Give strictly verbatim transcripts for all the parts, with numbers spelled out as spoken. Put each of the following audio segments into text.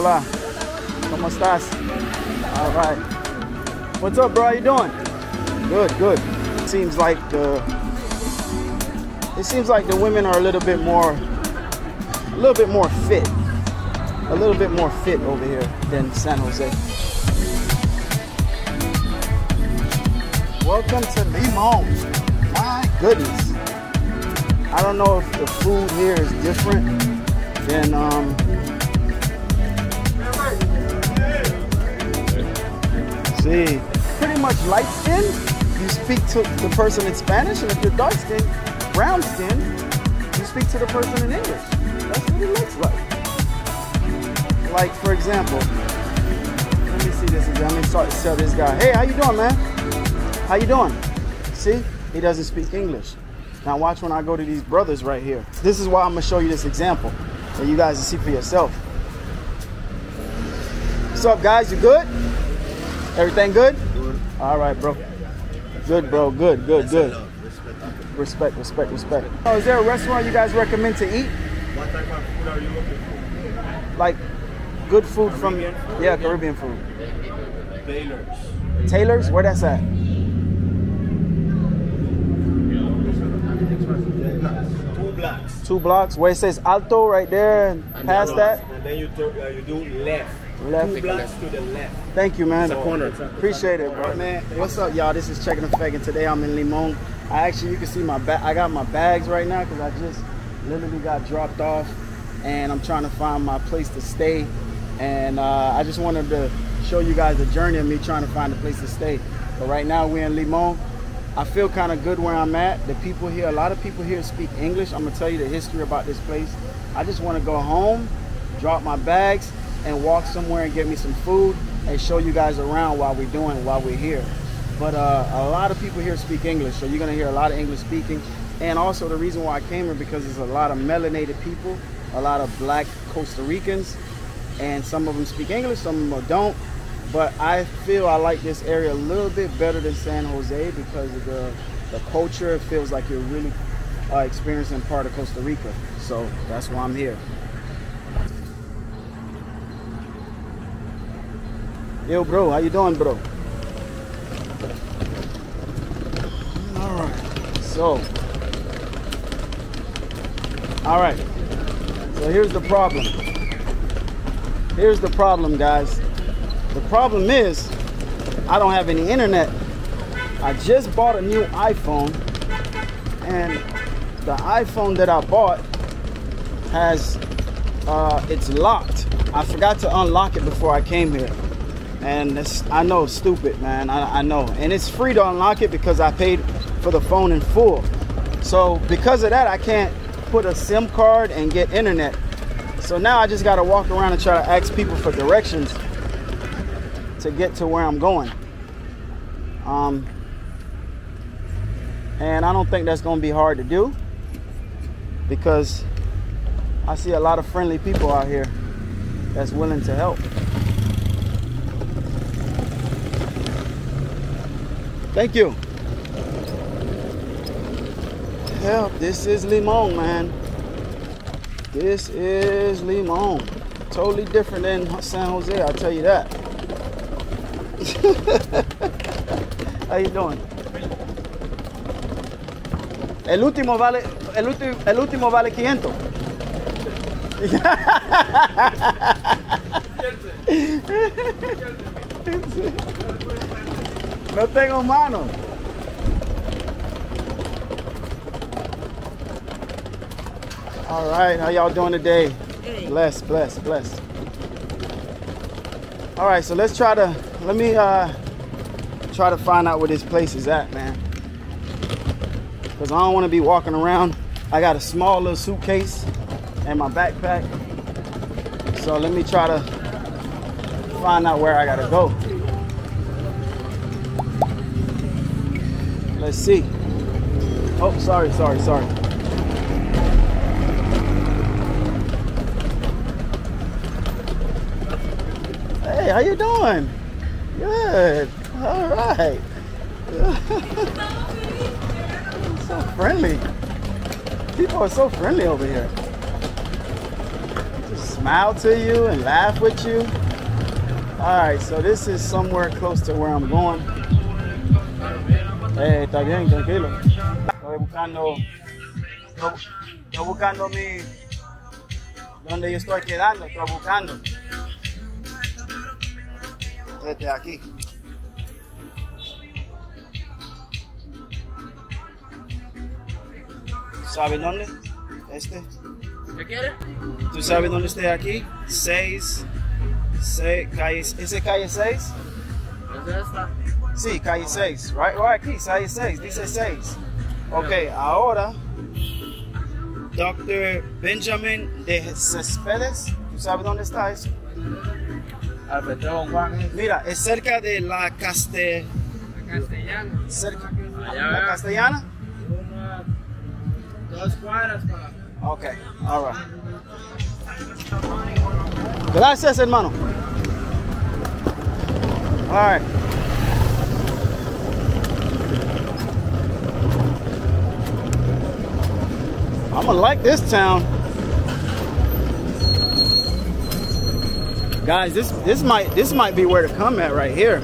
Hola. ¿Cómo estás? All right. What's up, bro? How you doing? Good, good. It seems like the it seems like the women are a little bit more a little bit more fit. A little bit more fit over here than San Jose. Welcome to Limon. My goodness. I don't know if the food here is different than um see. Pretty much light skin. You speak to the person in Spanish, and if you're dark skin, brown skin, you speak to the person in English. That's what it looks like. Like, for example, let me see this again. Let me start to tell this guy, hey, how you doing, man? How you doing? See, he doesn't speak English. Now watch when I go to these brothers right here. This is why I'm gonna show you this example so you guys can see for yourself. What's up, guys? You good? Everything good? Good. All right, bro. Good, bro. Good, good, good. Respect, respect, respect. Oh, is there a restaurant you guys recommend to eat? What type of food are you looking for? Like, good food Caribbean from, food, yeah, Caribbean food. Taylor's. Taylor's? Where that's at? Two blocks. Two blocks. Where it says Alto right there, and past that. And then you, talk, uh, you do left. Left. Two blocks to the left. Thank you, man. It's a corner. Appreciate it, bro. Man, what's up, y'all? This is Czech in Effect, and today I'm in Limon. I actually, you can see my bag. I got my bags right now because I just literally got dropped off, and I'm trying to find my place to stay. And uh, I just wanted to show you guys the journey of me trying to find a place to stay. But right now we're in Limon. I feel kind of good where I'm at. The people here, a lot of people here speak English. I'm gonna tell you the history about this place. I just want to go home, drop my bags, and walk somewhere and get me some food and show you guys around while we're doing, while we're here. But uh, a lot of people here speak English, so you're gonna hear a lot of English speaking. And also the reason why I came here because there's a lot of melanated people, a lot of black Costa Ricans, and some of them speak English, some of them don't. But I feel I like this area a little bit better than San Jose because of the, the culture. It feels like you're really uh, experiencing part of Costa Rica. So that's why I'm here. Yo, bro, how you doing, bro? All right, so, all right. So here's the problem. Here's the problem, guys. The problem is, I don't have any internet. I just bought a new iPhone, and the iPhone that I bought has, uh, it's locked. I forgot to unlock it before I came here. And it's, I know, stupid, man, I, I know. And it's free to unlock it because I paid for the phone in full. So because of that, I can't put a SIM card and get internet. So now I just gotta walk around and try to ask people for directions to get to where I'm going. Um, and I don't think that's gonna be hard to do because I see a lot of friendly people out here that's willing to help. Thank you. Hell, this is Limon, man. This is Limon. Totally different than San Jose, I'll tell you that. How you doing? El último vale, el último, el último vale quinientos. No tengo manos. All right, how y'all doing today? Bless, bless, bless. All right, so let's try to, let me uh, try to find out where this place is at, man. Because I don't want to be walking around. I got a small little suitcase and my backpack. So let me try to find out where I got to go. Let's see. Oh, sorry, sorry, sorry. How you doing? Good. All right. So friendly. People are so friendly over here. Just smile to you and laugh with you. All right, so this is somewhere close to where I'm going. Hey, está bien, tranquilo. Estoy buscando, estoy buscando mi, donde yo estoy quedando, estoy buscando. Desde aquí. ¿Sabe dónde? Este. ¿Qué quieres? ¿Tú sabes dónde estoy aquí? seis. seis calle, ¿ese calle seis? ¿Es esta? Sí, calle seis. Right, right aquí, calle seis. Dice seis. Ok, ahora. doctor Benjamin de Cespedes. ¿Tú sabes dónde está eso? Mira, es cerca de La Castel... La Castellana. Cerca. La Castellana. Dos cuadras para... Ok, all right. Gracias, hermano. All right. I'm gonna like this town. Guys, this this might this might be where to come at right here.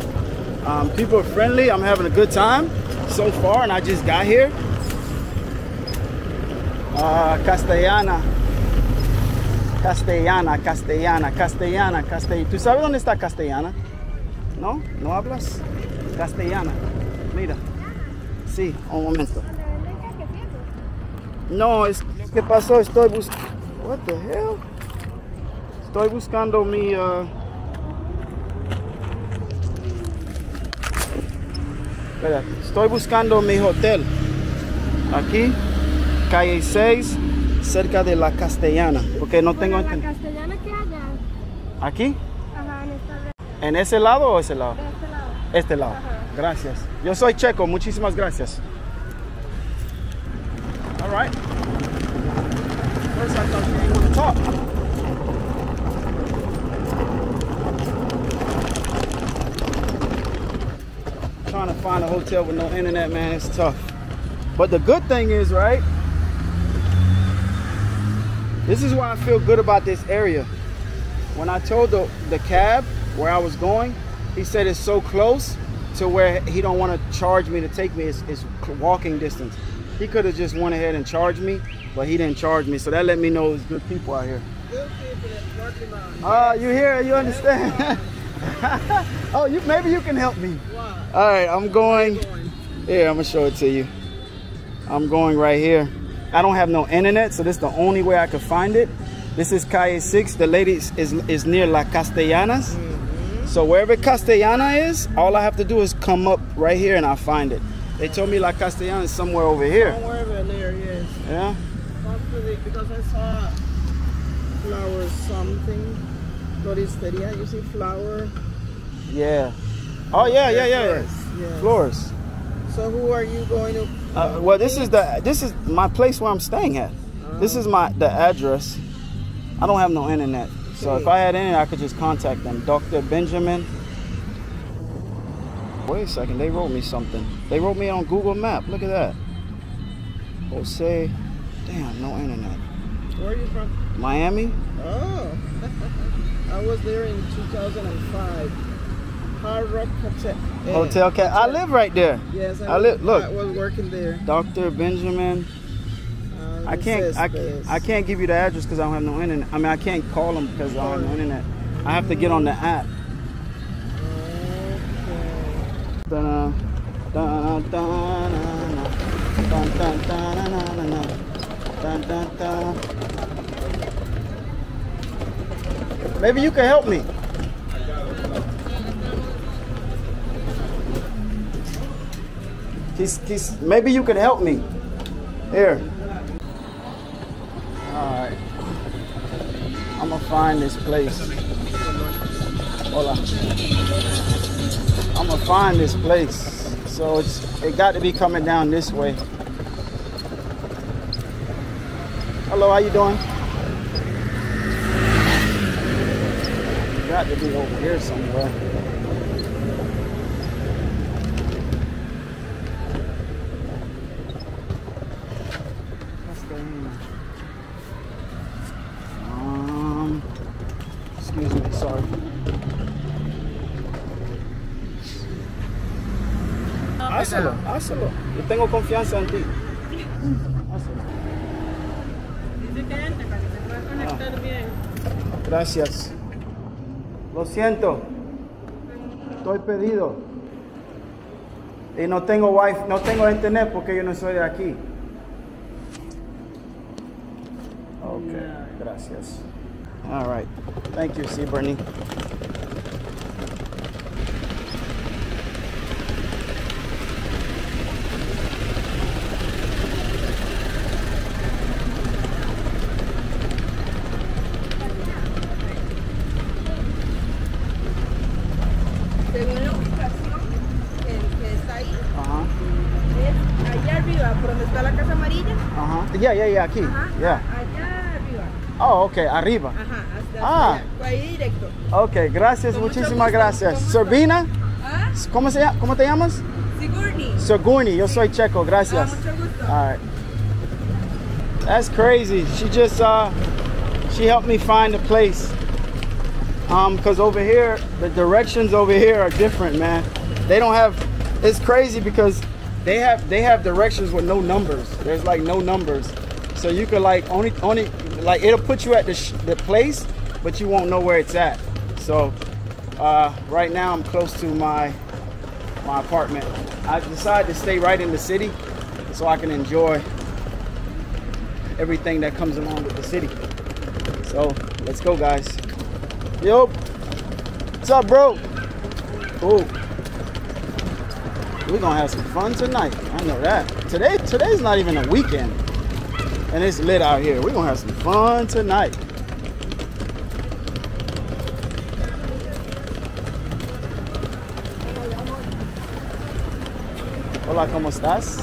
Um, people are friendly. I'm having a good time so far, and I just got here. Uh, Castellana, Castellana, Castellana, Castellana, Castellana. ¿Tú sabes dónde está Castellana? ¿No? ¿No hablas? Castellana. Mira. Sí, un momento. No, es que pasó. Estoy buscando. What the hell? Estoy buscando mi... Uh... Espérate. Estoy buscando mi hotel. Aquí, calle seis, cerca de La Castellana. Porque no tengo... ¿La Castellana qué allá? ¿Aquí? Ajá, en esta... ¿En ese lado o ese lado? De este lado. Este lado. Ajá. Gracias. Yo soy Checo. Muchísimas gracias. All right. First I thought you didn't want to talk. Trying to find a hotel with no internet, man, it's tough. But the good thing is, right, this is why I feel good about this area. When I told the, the cab where I was going, he said it's so close to where he don't want to charge me to take me. It's, it's walking distance. He could have just went ahead and charged me, but he didn't charge me. So that let me know there's good people out here. Good people that's working on it. Uh, you hear, you understand. Oh, you, maybe you can help me. What? All right, I'm going. Here, I'm going to show it to you. I'm going right here. I don't have no internet, so this is the only way I could find it. This is Calle six. The lady is, is, is near La Castellanas. Mm-hmm. So wherever Castellana is, all I have to do is come up right here and I find it. They told me La Castellana is somewhere over here. Somewhere over there, yes. Yeah? Because I saw flowers something. Floristeria, you see flower? Yeah. Oh yeah, yeah, yeah, flowers. Yeah. Flowers. So who are you going to? Uh, well, this is the this is my place where I'm staying at. Oh. This is my the address. I don't have no internet, okay. So if I had internet, I could just contact them. Doctor Benjamin. Wait a second, they wrote me something. They wrote me on Google Map. Look at that. Jose, damn, no internet. Where are you from? Miami. Oh. I was there in two thousand five. Hard Rock Hotel. Hotel Cat. I live right there. Yes, I, I live. Look, I was working there. Doctor Benjamin. Uh, I can't. I, I can't give you the address because I don't have no internet. I mean, I can't call them because I don't have no internet. I have to get on the app. Okay. Da da da da da da da da da da. Maybe you can help me. He's, he's, maybe you can help me. Here. Alright. I'm gonna find this place. Hola. I'm gonna find this place. So it's it got to be coming down this way. Hello, how you doing? Got to be over here somewhere. Um, Excuse me, sorry. Hazlo, hazlo. Yo tengo confianza en ti. Hazlo. Dice que entre para que te pueda conectar bien. Gracias. Lo siento. Estoy perdido. Y no tengo wifi, no tengo internet porque yo no soy de aquí. Okay, gracias. All right. Thank you, see Bernie. Yeah, yeah, yeah, aquí. Ajá, yeah. Allá arriba. Oh, okay, arriba. Ajá, hasta ah. Ahí directo. Okay, gracias, muchísimas gracias. Servina, ¿Ah? ¿Cómo, se, ¿cómo te llamas? Sigourney. Sigourney, yo soy checo, gracias. Ah, mucho gusto. All right. That's crazy. She just, uh, she helped me find a place. Um, because over here, the directions over here are different, man. They don't have, it's crazy because They have they have directions with no numbers. There's like no numbers, so you could like only only like it'll put you at the sh the place, but you won't know where it's at. So uh, right now I'm close to my my apartment. I decided to stay right in the city, so I can enjoy everything that comes along with the city. So let's go, guys. Yo, what's up, bro? Cool. We're gonna have some fun tonight. I know that. Today, today's not even a weekend, and it's lit out here. We're gonna have some fun tonight. Hola, ¿cómo estás?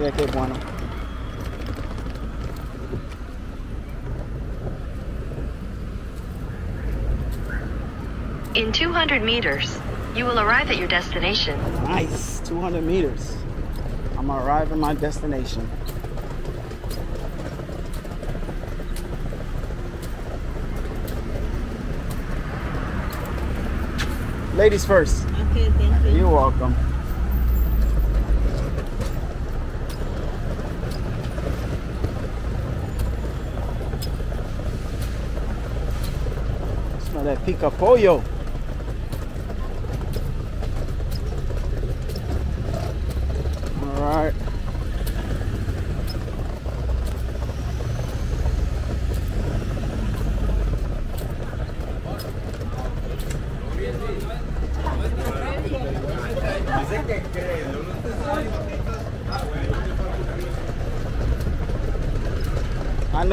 Yeah, qué bueno. In two hundred meters. You will arrive at your destination. Nice, two hundred meters. I'm arriving at my destination. Ladies first. Okay, thank you. You're welcome. Smell that pica pollo.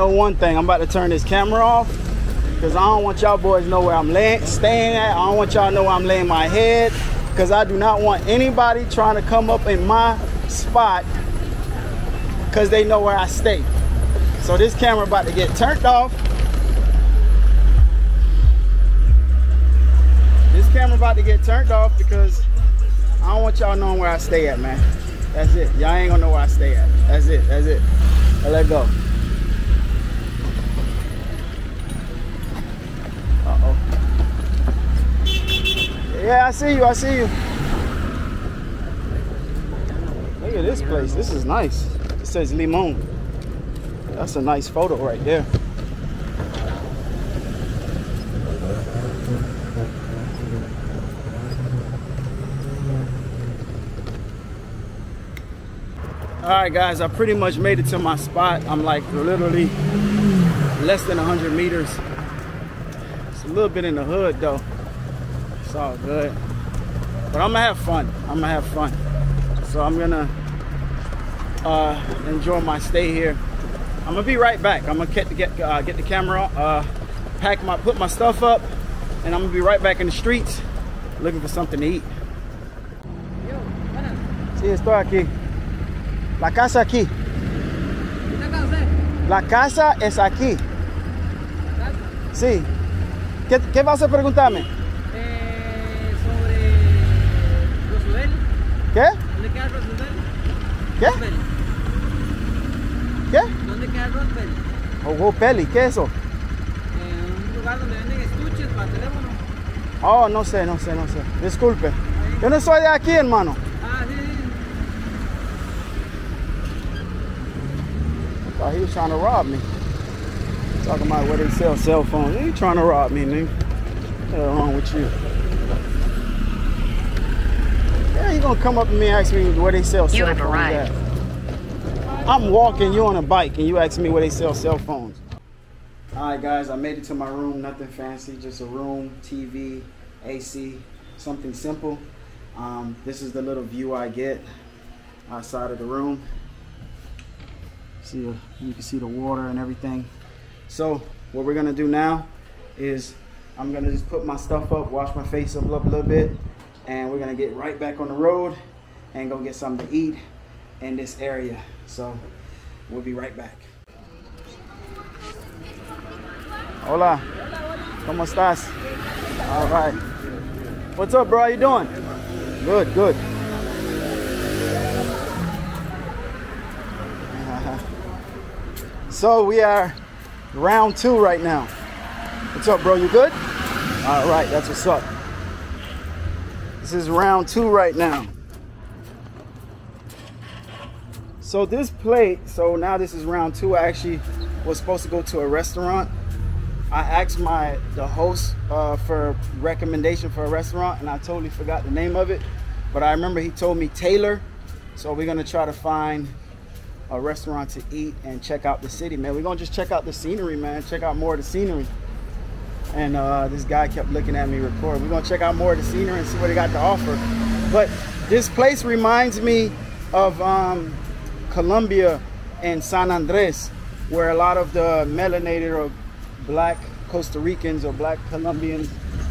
One thing, I'm about to turn this camera off because I don't want y'all boys to know where I'm laying, staying at. I don't want y'all to know where I'm laying my head because I do not want anybody trying to come up in my spot because they know where I stay. So this camera about to get turned off. This camera about to get turned off because I don't want y'all knowing where I stay at, man. That's it. Y'all ain't gonna know where I stay at. That's it. That's it. I let go. Yeah, I see you, I see you. Look at this place, this is nice. It says Limon. That's a nice photo right there. All right, guys, I pretty much made it to my spot. I'm like literally less than one hundred meters. It's a little bit in the hood though. It's all good, but I'm gonna have fun. I'm gonna have fun. So I'm gonna uh, enjoy my stay here. I'm gonna be right back. I'm gonna get get, uh, get the camera, uh, pack my, put my stuff up, and I'm gonna be right back in the streets looking for something to eat. Sí, estoy aquí. La casa aquí. La casa es aquí. Sí. ¿Qué, qué vas a preguntarme? ¿Qué? ¿Dónde queda Roosevelt? ¿Qué? Roosevelt. ¿Qué? ¿Dónde queda Roosevelt? Oh, Roosevelt, ¿qué es eso? Eh, un lugar donde venden estuches para teléfono? Oh, no sé, no sé, no sé. Disculpe. Ahí. Yo no soy de aquí, hermano. Ah, sí, sí. I thought he was trying to rob me. Talking about where they sell cell phones. He trying to rob me, nigga. What's wrong with you? Yeah, he gonna come up to me and ask me where they sell cell phones. You have arrived. I'm walking, you on a bike, and you ask me where they sell cell phones. Alright guys, I made it to my room, nothing fancy, just a room, T V, A C, something simple. Um, this is the little view I get outside of the room. See, you can see the water and everything. So what we're gonna do now is I'm gonna just put my stuff up, wash my face up, up a little bit, and we're gonna get right back on the road and go get something to eat in this area. So we'll be right back. Hola. ¿Cómo estás? All right. What's up, bro? How you doing? Good, good. Uh, so we are round two right now. What's up, bro? You good? All right. That's what's up. This is round two right now. So this plate, so now this is round two. I actually was supposed to go to a restaurant. I asked my the host uh, for recommendation for a restaurant, and I totally forgot the name of it. But I remember he told me Taylor. So we're gonna try to find a restaurant to eat and check out the city, man. We're gonna just check out the scenery, man. Check out more of the scenery. And uh, this guy kept looking at me record. We're gonna check out more of the scenery and see what they got to offer. But this place reminds me of um, Colombia and San Andres, where a lot of the melanated or Black Costa Ricans or Black Colombians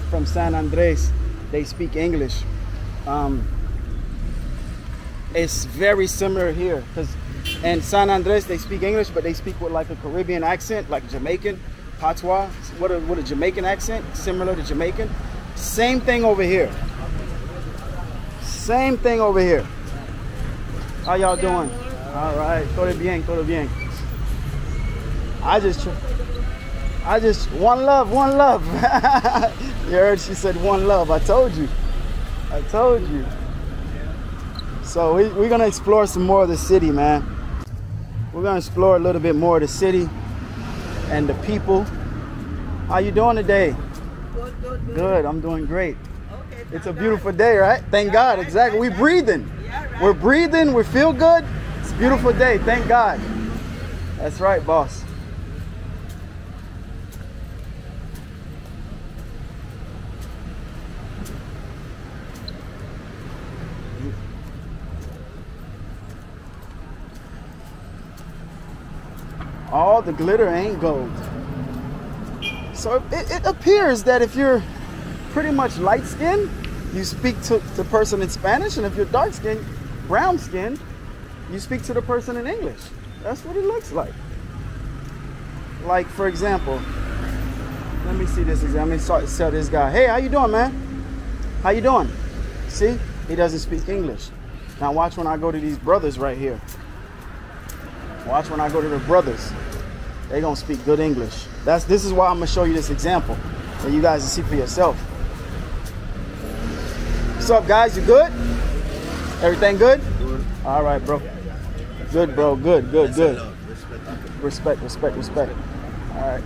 from San Andres, they speak English. Um, it's very similar here, because in San Andres they speak English, but they speak with like a Caribbean accent, like Jamaican, patois, what a, what a Jamaican accent, similar to Jamaican. Same thing over here. Same thing over here. How y'all doing? All right, todo bien, todo bien. I just... I just, one love, one love. You heard she said one love. I told you. I told you. So we, we're going to explore some more of the city, man. We're going to explore a little bit more of the city and the people. How you doing today? Good, good, good. Good, I'm doing great. Okay, it's a beautiful God. Day, right? Thank yeah, God, right, exactly. Right, we're breathing. Yeah, right. We're breathing. We feel good. It's a beautiful day. Thank God. That's right, boss. All the glitter ain't gold. So it, it appears that if you're pretty much light-skinned, you speak to the person in Spanish, and if you're dark-skinned, brown-skinned, you speak to the person in English. That's what it looks like. Like, for example, let me see this example. Let me sell this guy. Hey, how you doing, man? How you doing? See? He doesn't speak English. Now watch when I go to these brothers right here. Watch when I go to the brothers. They gonna speak good English. That's this is why I'm gonna show you this example so you guys can see for yourself. What's up, guys? You good? Everything good? Good. All right, bro. Good, bro. Good, good, good. Respect, respect, respect. All right.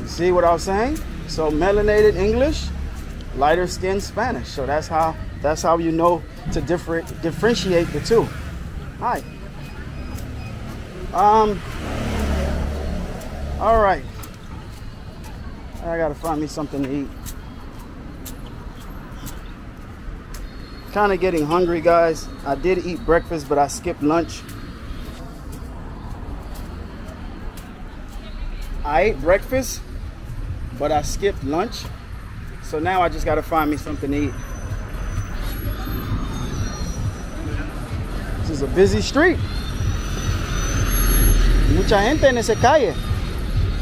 You see what I was saying? So melanated English, lighter skin Spanish. So that's how that's how you know to differ, differentiate the two. All right. Um, all right, I gotta find me something to eat. Kind of getting hungry, guys. I did eat breakfast, but I skipped lunch. I ate breakfast, but I skipped lunch. So now I just gotta find me something to eat. This is a busy street. Mucha gente en esa calle.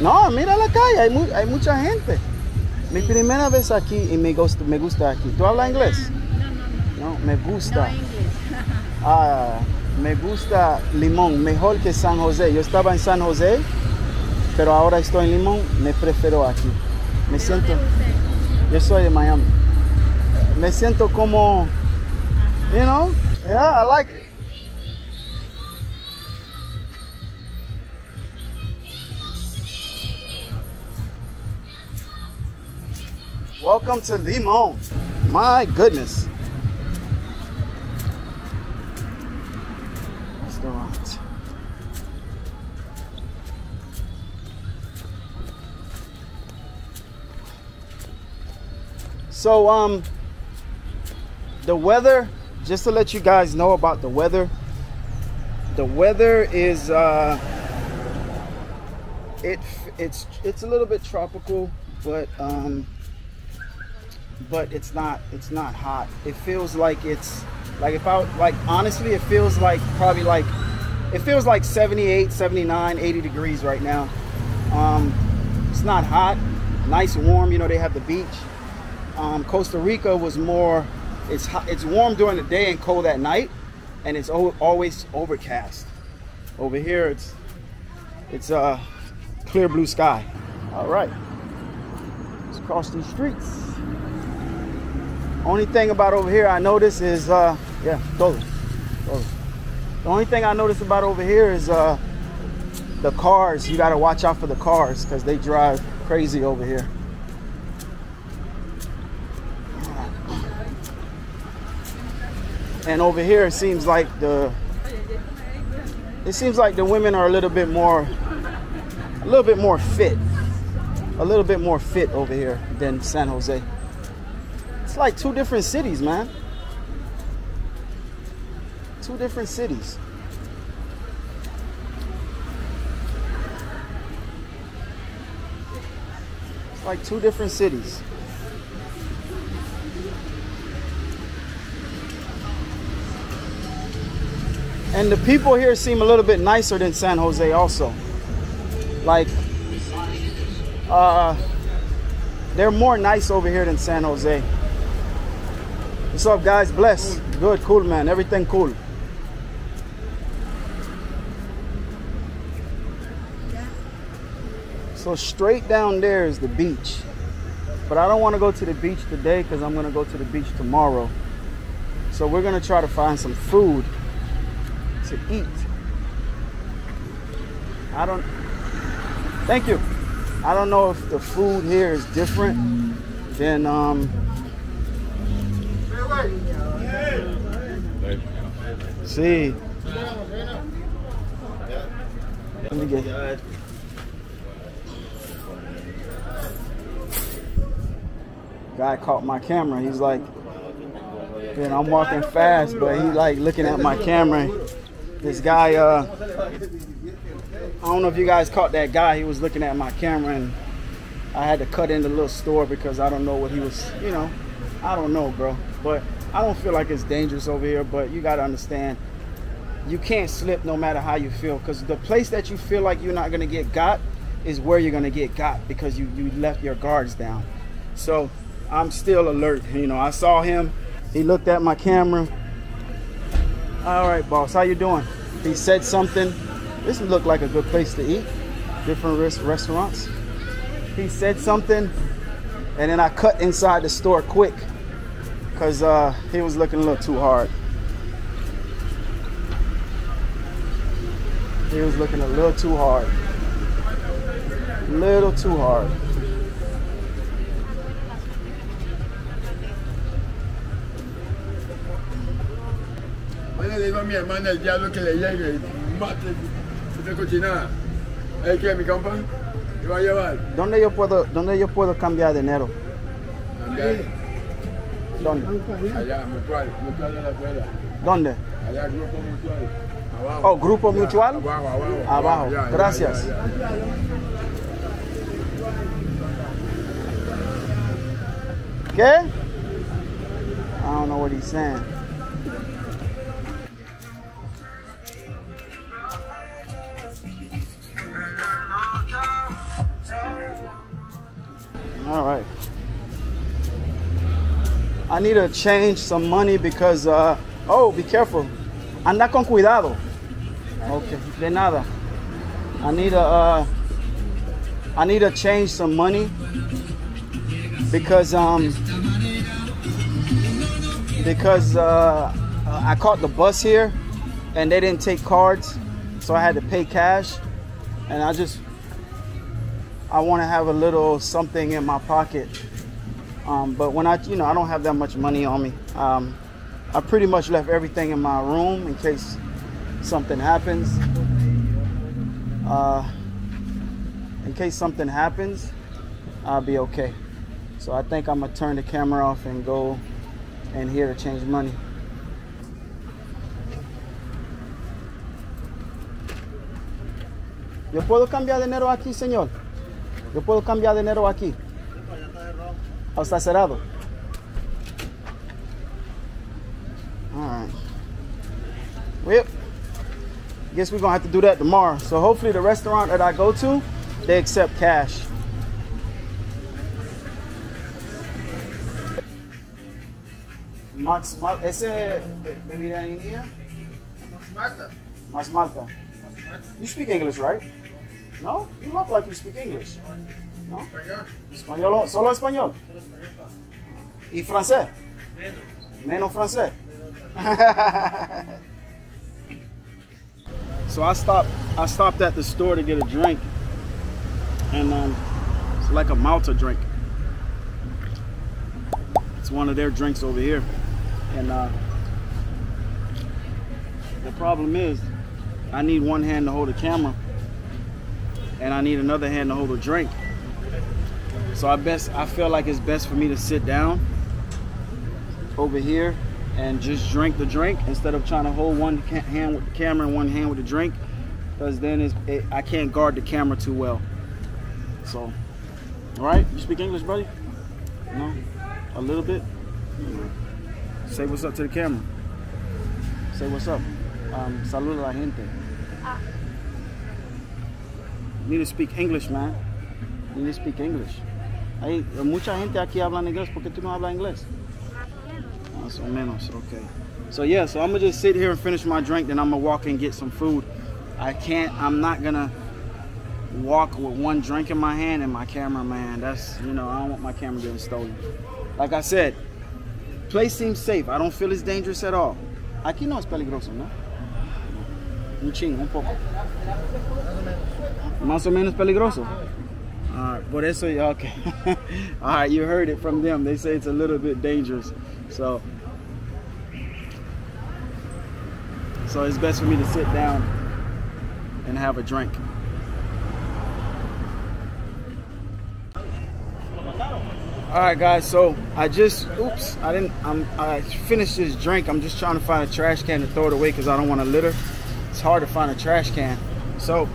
No, mira la calle, hay, mu hay mucha gente. Mi primera vez aquí y me gusta, me gusta aquí. ¿Tú hablas inglés? No, no, no. No, me gusta. No, inglés. Ah, me gusta Limón, mejor que San José. Yo estaba en San José pero ahora estoy en Limón, me prefiero aquí. Me siento, yo soy de Miami. Me siento como, you know, yeah, I like it. Welcome to Limon. My goodness. Restaurant. So um the weather, just to let you guys know about the weather. The weather is uh it it's it's a little bit tropical, but um but it's not it's not hot. It feels like it's like if I like honestly it feels like probably like it feels like seventy-eight, seventy-nine, eighty degrees right now. Um it's not hot, nice warm, you know, they have the beach. Um Costa Rica was more it's hot, it's warm during the day and cold at night, and it's always overcast. Over here it's it's a uh, clear blue sky. All right. Let's cross these streets. Only thing about over here I notice is, uh, yeah, totally, totally. The only thing I notice about over here is uh, the cars. You gotta watch out for the cars because they drive crazy over here. And over here, it seems like the, it seems like the women are a little bit more, a little bit more fit, a little bit more fit over here than San Jose. It's like two different cities, man. Two different cities. It's like two different cities. And the people here seem a little bit nicer than San Jose also. Like, uh, they're more nice over here than San Jose. What's up, guys? Bless. Good, cool, man. Everything cool. So straight down there is the beach. But I don't want to go to the beach today because I'm going to go to the beach tomorrow. So we're going to try to find some food to eat. I don't... Thank you. I don't know if the food here is different than... Um, See. Let me get it. Guy caught my camera. He's like, man, I'm walking fast, but he like looking at my camera. This guy, uh, I don't know if you guys caught that guy. He was looking at my camera, and I had to cut in the little store because I don't know what he was, you know. I don't know, bro. But I don't feel like it's dangerous over here, but you gotta understand, you can't slip no matter how you feel, because the place that you feel like you're not gonna get got is where you're gonna get got, because you, you left your guards down. So I'm still alert, you know. I saw him, he looked at my camera. All right, boss, how you doing? He said something. This looked like a good place to eat, different restaurants. He said something, and then I cut inside the store quick, because uh, he was looking a little too hard. He was looking a little too hard. A little too hard. Yo le digo a mi hermana el diablo que le llegue y mate esta cochinada. ¿Es que mi compa? ¿Qué va a llevar? ¿Dónde yo puedo, dónde yo puedo cambiar dinero? Okay. ¿Dónde? Allá, mutual, mutual de la escuela. ¿Dónde? Allá, grupo mutual. Abajo. Oh, grupo allá, mutual. Abajo, abajo. Abajo, abajo. Ya, gracias. Ya, ya, ya. ¿Qué? I don't know what he's saying. All right. I need to change some money because, uh, oh, be careful. Anda con cuidado. Okay, de nada. I need to, uh, I need to change some money because um because uh, I caught the bus here and they didn't take cards, so I had to pay cash, and I just I want to have a little something in my pocket. Um, but when I, you know, I don't have that much money on me. Um, I pretty much left everything in my room in case something happens. Uh, in case something happens, I'll be okay. So I think I'm gonna turn the camera off and go in here to change money. Yo puedo cambiar dinero aquí, señor. Yo puedo cambiar dinero aquí. Oh, está cerrado. Alright. Well, guess we're gonna have to do that tomorrow. So hopefully the restaurant that I go to, they accept cash. Max, Max, ese bebida in here? Malta. Mas Malta. You speak English, right? No? You look like you speak English. No? Español. Solo español. Y francés? Menos francés. So I stopped I stopped at the store to get a drink, and um, it's like a Malta drink. It's one of their drinks over here, and uh, the problem is I need one hand to hold a camera and I need another hand to hold a drink, so I best I feel like it's best for me to sit down over here and just drink the drink instead of trying to hold one hand with the camera and one hand with the drink, because then it's, it, I can't guard the camera too well. So, all right, you speak English, buddy? No? A little bit? Say what's up to the camera. Say what's up. Um, Saluda la gente. You need to speak English, man. You need to speak English. Hay mucha gente aquí hablan inglés, ¿por qué tú no hablas inglés? So menos, okay. So yeah, so I'm gonna just sit here and finish my drink, then I'm gonna walk and get some food. I can't, I'm not gonna walk with one drink in my hand and my camera in my hand. That's, you know, I don't want my camera getting stolen. Like I said, place seems safe. I don't feel it's dangerous at all. Aquí no es peligroso, ¿no? Un chingo, un poco. Más o menos peligroso. All right, por eso, y'all okay. All right, you heard it from them. They say it's a little bit dangerous. So, so it's best for me to sit down and have a drink. All right, guys. So I just, oops, I didn't. I'm, I finished this drink. I'm just trying to find a trash can to throw it away because I don't want to litter. It's hard to find a trash can. So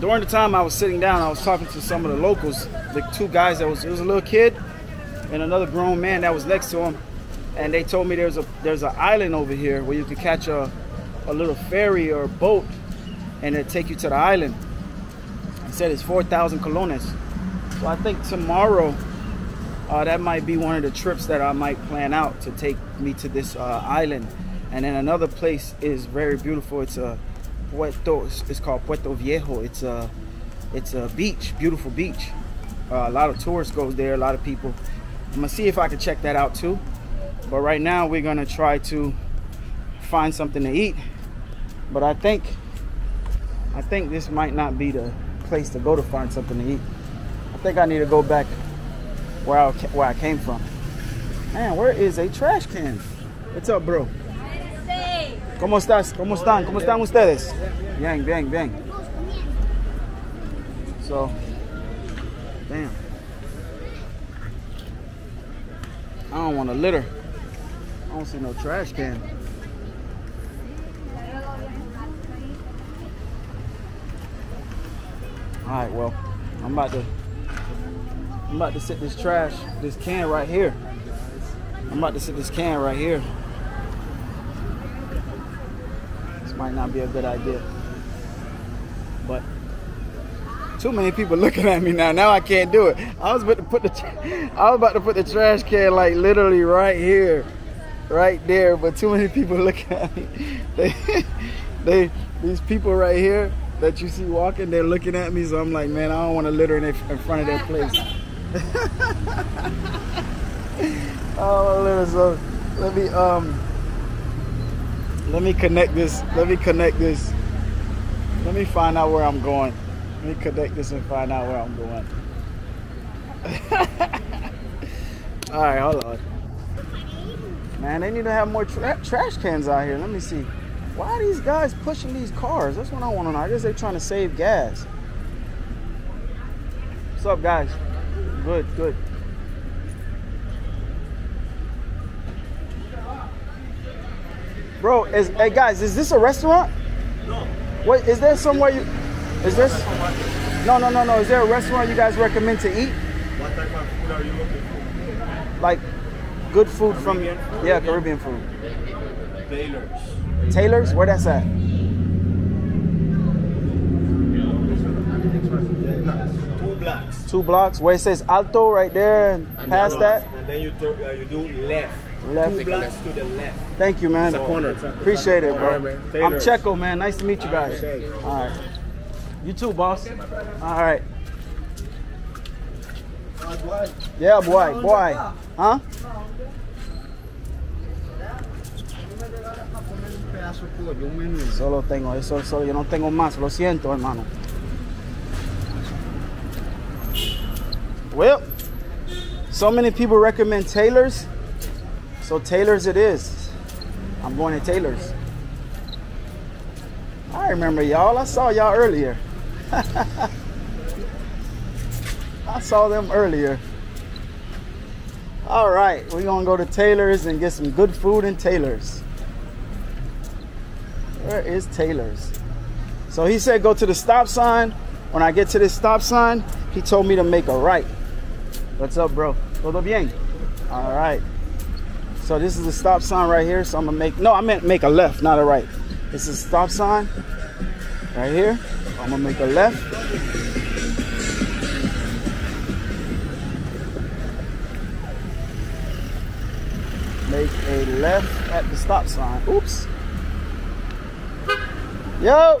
during the time I was sitting down, I was talking to some of the locals, the two guys that was. It was a little kid and another grown man that was next to him, and they told me there's a there's an island over here where you can catch a, a little ferry or a boat and it'll take you to the island. I said it's four thousand colones. So I think tomorrow uh, that might be one of the trips that I might plan out to take me to this uh, island. And then another place is very beautiful. It's a Puerto, it's called Puerto Viejo. It's a, it's a beach, beautiful beach. Uh, a lot of tourists goes there, a lot of people. I'm gonna see if I can check that out too. But right now we're gonna try to find something to eat. But I think I think this might not be the place to go to find something to eat. I think I need to go back where I, where I came from. Man, where is a trash can? What's up, bro? ¿Cómo estás? ¿Cómo están? ¿Cómo están ustedes? Bien, bien, bien. So, damn. I don't want to litter. I don't see no trash can. All right, well, I'm about to, I'm about to sit this trash, this can right here. I'm about to sit this can right here. This might not be a good idea, but too many people looking at me now. Now I can't do it. I was about to put the, I was about to put the trash can like literally right here, right there. But too many people looking at me. They, they, these people right here, that you see walking, they're looking at me, so I'm like, man, I don't want to litter in, in front of their place. Oh, litter. So let me um, let me connect this. Let me connect this. Let me find out where I'm going. Let me connect this and find out where I'm going. All right, hold on. Man, they need to have more tra trash cans out here. Let me see. Why are these guys pushing these cars? That's what I want to know. I guess they're trying to save gas. What's up, guys? Good, good. Bro, is, hey guys, is this a restaurant? No. What is there somewhere you? Is this? No, no, no, no. Is there a restaurant you guys recommend to eat? What type of food are you looking for? Like good food from? Yeah, Caribbean food. Taylor's. Taylor's? Where that's at? Two blocks. Two blocks. Where it says Alto right there, and past that. And then you turn, uh, you do left. Left. Two blocks to the left. Thank you, man. It's a corner. Appreciate it, bro. Right, I'm Checo, man. Nice to meet you guys. All right. You too, boss. All right. Yeah, boy, boy. Huh? Solo tengo eso, solo yo no tengo más. Lo siento, hermano. Well, so many people recommend Taylor's, so Taylor's it is. I'm going to Taylor's. I remember y'all. I saw y'all earlier. I saw them earlier. All right, we're gonna go to Taylor's and get some good food in Taylor's. Where is Taylor's? So he said go to the stop sign. When I get to this stop sign, he told me to make a right. What's up, bro? Todo bien? All right. So this is the stop sign right here. So I'm gonna make, no, I meant make a left, not a right. This is a stop sign right here. I'm gonna make a left. Make a left at the stop sign. Oops. Yo.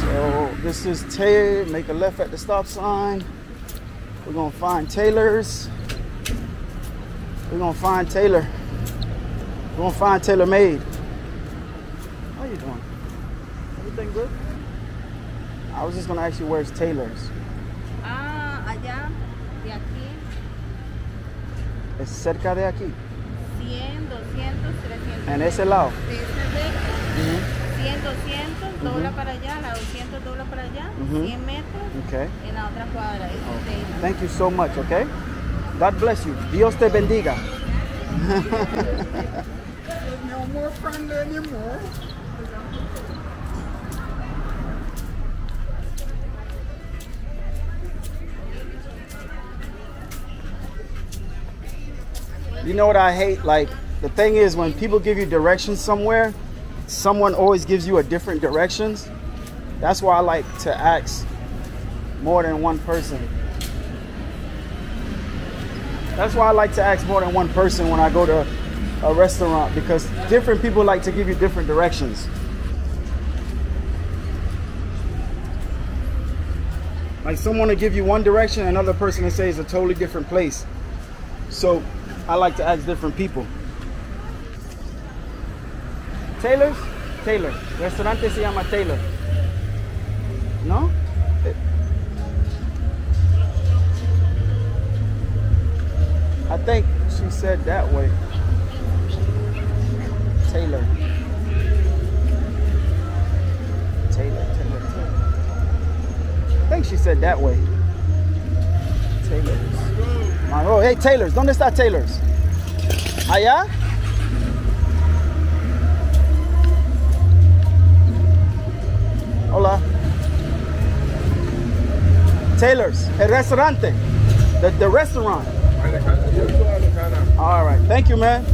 So this is Taylor. Make a left at the stop sign. We're gonna find Taylor's. We're gonna find Taylor. We're gonna find Taylor Made. How you doing? Everything good? I was just gonna ask you where's Taylor's. Ah, allá, de aquí. Es cerca de aquí. cien, doscientos, trescientos. En ese lado. De ese lado. cien, doscientos, dobla para allá, la doscientos dobla para allá, cien metros. Okay. En la otra cuadra. Eso. Thank you so much. Okay. God bless you. Dios te bendiga. There's no more friend anymore. You know what I hate? Like, the thing is, when people give you directions somewhere, someone always gives you a different directions. That's why I like to ask more than one person. That's why I like to ask more than one person when I go to a restaurant, because different people like to give you different directions. Like, someone will give you one direction, another person will say it's a totally different place. So I like to ask different people. Taylor's? Taylor. Restaurante se llama Taylor. No? I think she said that way. Taylor. Taylor, Taylor, Taylor. I think she said that way. Taylor's. My road. Hey, Taylor's. ¿Dónde está Taylor's? ¿Allá? Hola. Taylor's. El restaurante. The, the restaurant. All right. Thank you, man.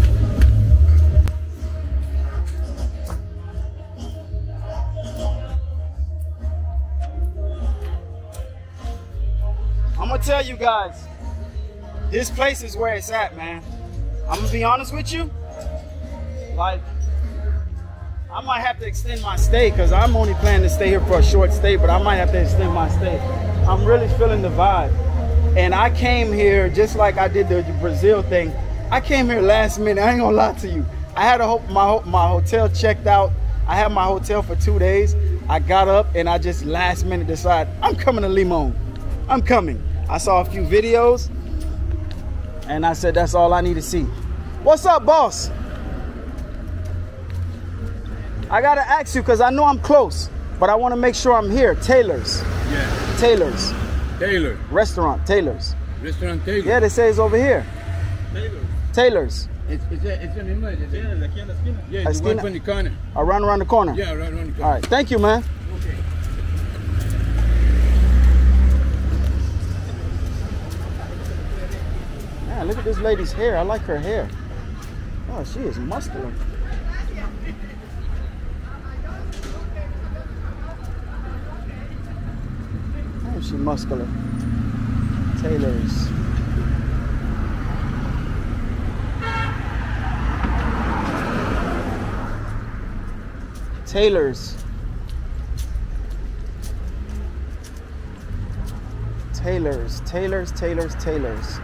I'm going to tell you guys, this place is where it's at, man. I'm going to be honest with you. Like, I might have to extend my stay because I'm only planning to stay here for a short stay, but I might have to extend my stay. I'm really feeling the vibe. And I came here just like I did the Brazil thing. I came here last minute. I ain't gonna lie to you. I had a hope my my hotel checked out. I had my hotel for two days. I got up and I just last minute decided I'm coming to Limon. I'm coming. I saw a few videos and I said that's all I need to see. What's up, boss? I gotta ask you because I know I'm close, but I want to make sure I'm here. Taylor's. Yeah. Taylor's. Taylor. Restaurant, Taylor's. Restaurant Taylor. Yeah, they say it's over here. Taylor's. Taylor's. It's, it's, it's in English. It's in English. Yeah, it's one from the corner. I run around the corner. Yeah, right around the corner. All right, thank you, man. Okay. Man, look at this lady's hair. I like her hair. Oh, she is muscular. She muscular. Taylor's. Taylor's. Taylor's. Taylor's. Taylor's. Taylor's.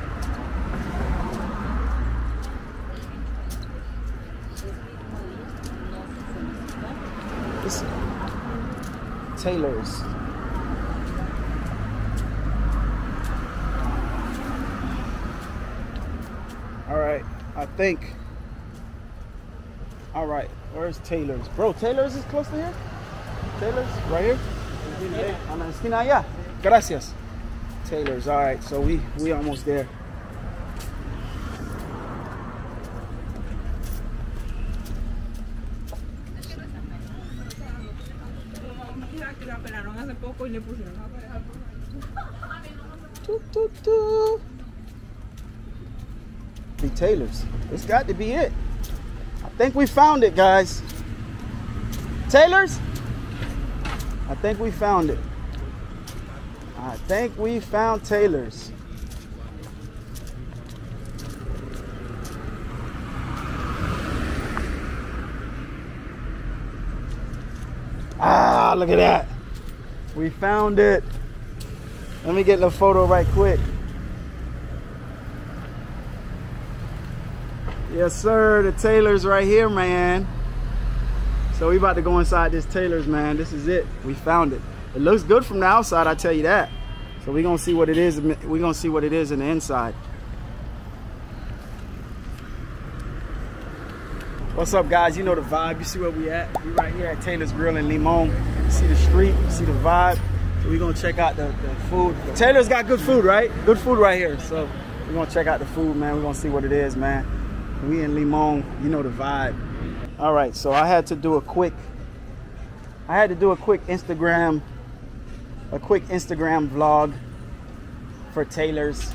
This, Taylor's. I think. All right, where's Taylor's? Bro, Taylor's is close to here? Taylor's, right here? On the esquina, yeah. Gracias. Taylor's, all right, so we, we almost there. Taylor's. It's got to be it. I think we found it, guys. Taylor's? I think we found it. I think we found Taylor's. Ah, look at that. We found it. Let me get the photo right quick. Yes, sir. The Taylor's right here, man. So we about to go inside this Taylor's, man. This is it. We found it. It looks good from the outside, I tell you that. So we're gonna see what it is. We're gonna see what it is in the inside. What's up, guys? You know the vibe. You see where we at? We right here at Taylor's Grill in Limon. You see the street. You see the vibe. So we're gonna check out the, the food. Taylor's got good food, right? Good food right here. So we're gonna check out the food, man. We're gonna see what it is, man. We in Limon, you know the vibe. All right, so I had to do a quick, I had to do a quick Instagram, a quick Instagram vlog for Taylor's.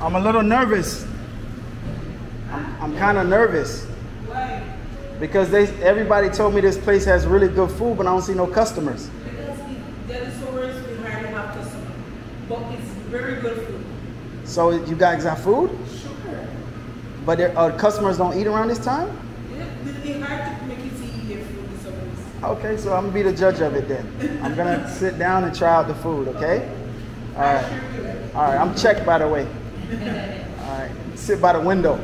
I'm a little nervous. I'm, I'm kind of nervous because they everybody told me this place has really good food, but I don't see no customers. Because the stores we hardly have customers, but it's very good food. So you guys got food? But uh, customers don't eat around this time? Yeah, they have to make it eat their food in some ways. Okay, so I'm going to be the judge of it then. I'm going to sit down and try out the food, okay? All right. All right, I'm checked, by the way. All right, sit by the window.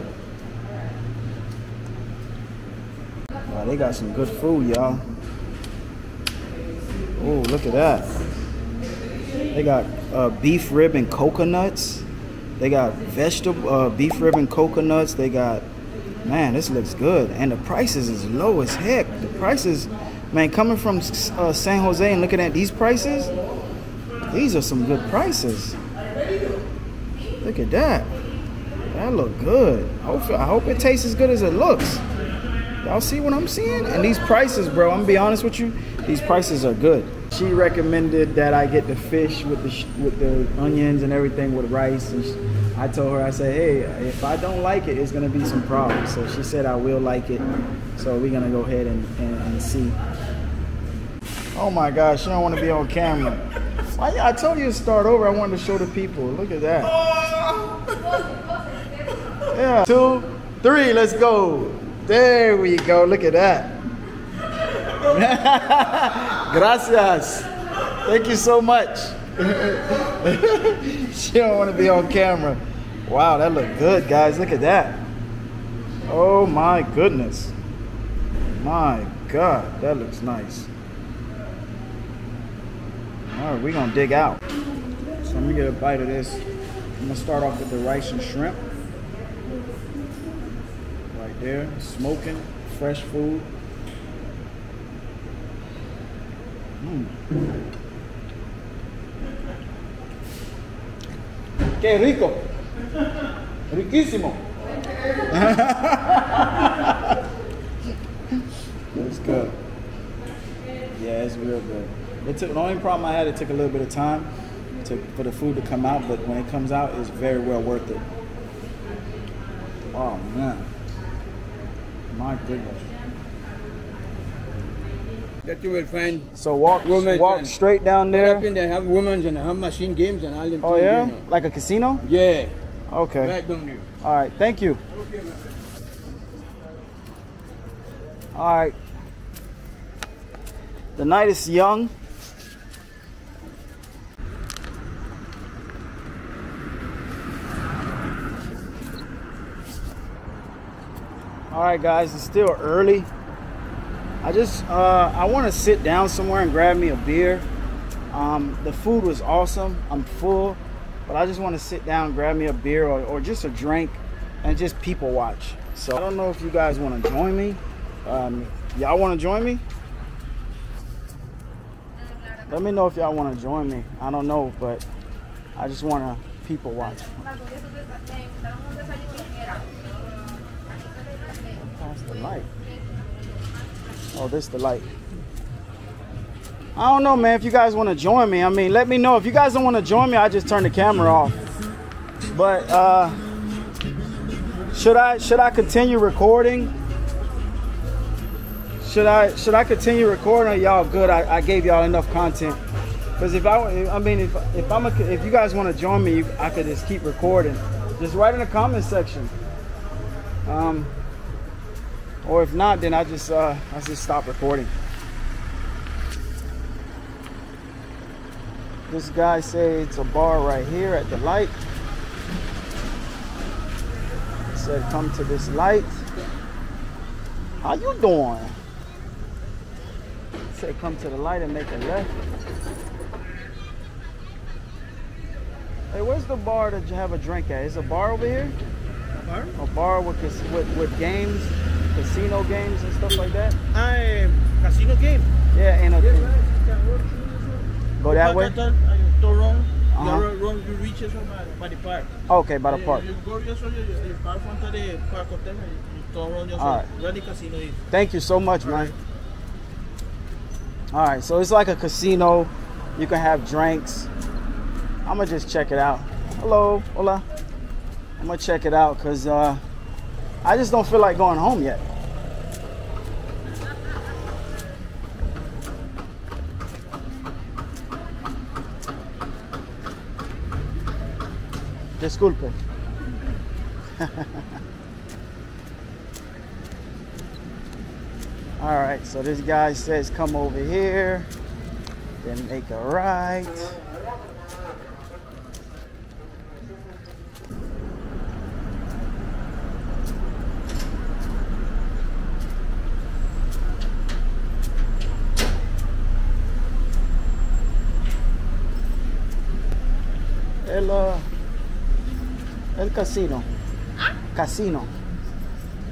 Wow, they got some good food, y'all. Oh, look at that. They got uh, beef rib and coconuts. They got vegetable, uh, beef rib and coconuts. They got, man, this looks good. And the prices is low as heck. The prices, man, coming from uh, San Jose and looking at these prices, these are some good prices. Look at that. That look good. Hopefully, I hope it tastes as good as it looks. Y'all see what I'm seeing? And these prices, bro, I'm gonna be honest with you, these prices are good. She recommended that I get the fish with the sh with the onions and everything with rice. And I told her, I said, hey, if I don't like it, it's gonna be some problems. So she said I will like it. So we're gonna go ahead and, and, and see. Oh my gosh, she don't want to be on camera. I, I told you to start over. I wanted to show the people. Look at that. Yeah, two, three, let's go. There we go, look at that. Gracias. Thank you so much. She don't want to be on camera. Wow, that looked good, guys. Look at that. Oh my goodness. My God, that looks nice. All right, we're gonna dig out. So let me get a bite of this. I'm gonna start off with the rice and shrimp. Right there, smoking, fresh food. Mm. Que rico. Riquísimo. It's good. Yeah, it's real good. It took, the only problem I had, it took a little bit of time to, for the food to come out, but when it comes out, it's very well worth it. Oh man, my goodness. That you will find. So walk, walk straight down there. Up in there, have women's and have machine games and all them. Oh yeah, you know. Like a casino. Yeah. Okay. Right down there. All right, thank you. Okay, man. All right. The night is young. All right, guys, it's still early. I just, uh, I want to sit down somewhere and grab me a beer. Um, the food was awesome. I'm full, but I just want to sit down, grab me a beer or, or just a drink and just people watch. So I don't know if you guys want to join me. Um, y'all want to join me? Let me know if y'all want to join me. I don't know, but I just want to people watch. That's the light. Oh, this is the light. I don't know, man, if you guys want to join me. I mean, let me know. If you guys don't want to join me, I just turn the camera off. But uh, should I should I continue recording? Should I should I continue recording? Are y'all good? I, I gave y'all enough content. Because if I I mean if if I'm a, if you guys want to join me, you, I could just keep recording. Just write in the comment section. Um. Or if not, then I just uh, I just stop recording. This guy said it's a bar right here at the light. He said come to this light. How you doing? He said come to the light and make a left. Hey, where's the bar that you have a drink at? Is a bar over here? A bar? A bar with with, with games. Casino games and stuff like that? Uh, casino game? Yeah, and a... Yeah, right. Go that way? Uh -huh. You're wrong, you reach it from by the park. Okay, by the park. You go yourself, you park front of the park hotel, you turn around yourself. All right. Where the casino is. Thank you so much, man. All right, so it's like a casino. You can have drinks. I'm going to just check it out. Hello, hola. I'm going to check it out because... Uh, I just don't feel like going home yet. Disculpe. All right, so this guy says come over here, then make a right. El, uh, el casino. ¿Ah? Casino.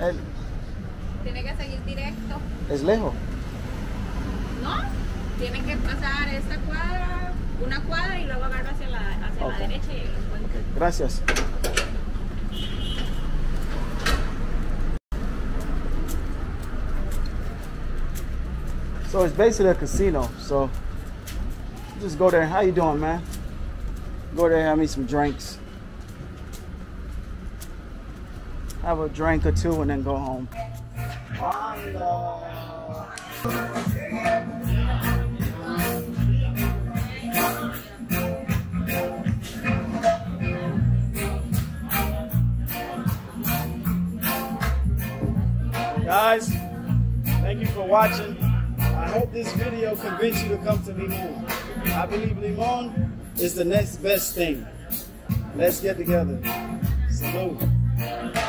El... Tiene que seguir directo. ¿Es lejos? No, tiene que pasar esta cuadra, una cuadra y luego agarra hacia la, hacia okay. la derecha y lo encuentra. Okay. Gracias. So it's basically a casino. So just go there. How you doing, man? Go there, have me some drinks. Have a drink or two and then go home. watching. I hope this video convinced you to come to Limon. I believe Limon is the next best thing. Let's get together. Salute.